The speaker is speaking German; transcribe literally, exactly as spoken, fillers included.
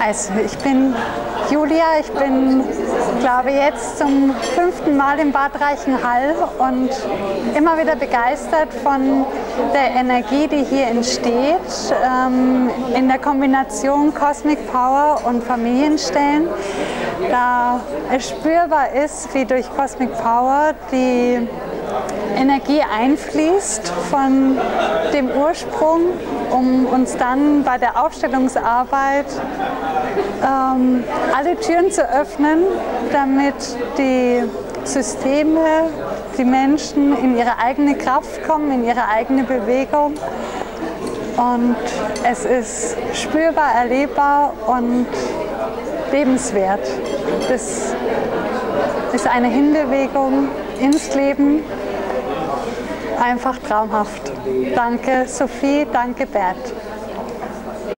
Also ich bin Julia, ich bin, glaube ich, jetzt zum fünften Mal in Bad Reichenhall und immer wieder begeistert von der Energie, die hier entsteht, ähm, in der Kombination Cosmic Power und Familienstellen. Da es spürbar ist, wie durch Cosmic Power die Energie einfließt von dem Ursprung, um uns dann bei der Aufstellungsarbeit ähm, alle Türen zu öffnen, damit die Systeme, die Menschen in ihre eigene Kraft kommen, in ihre eigene Bewegung. Und es ist spürbar, erlebbar und lebenswert. Das ist eine Hinbewegung ins Leben. Einfach traumhaft. Danke Sophie, danke Bert.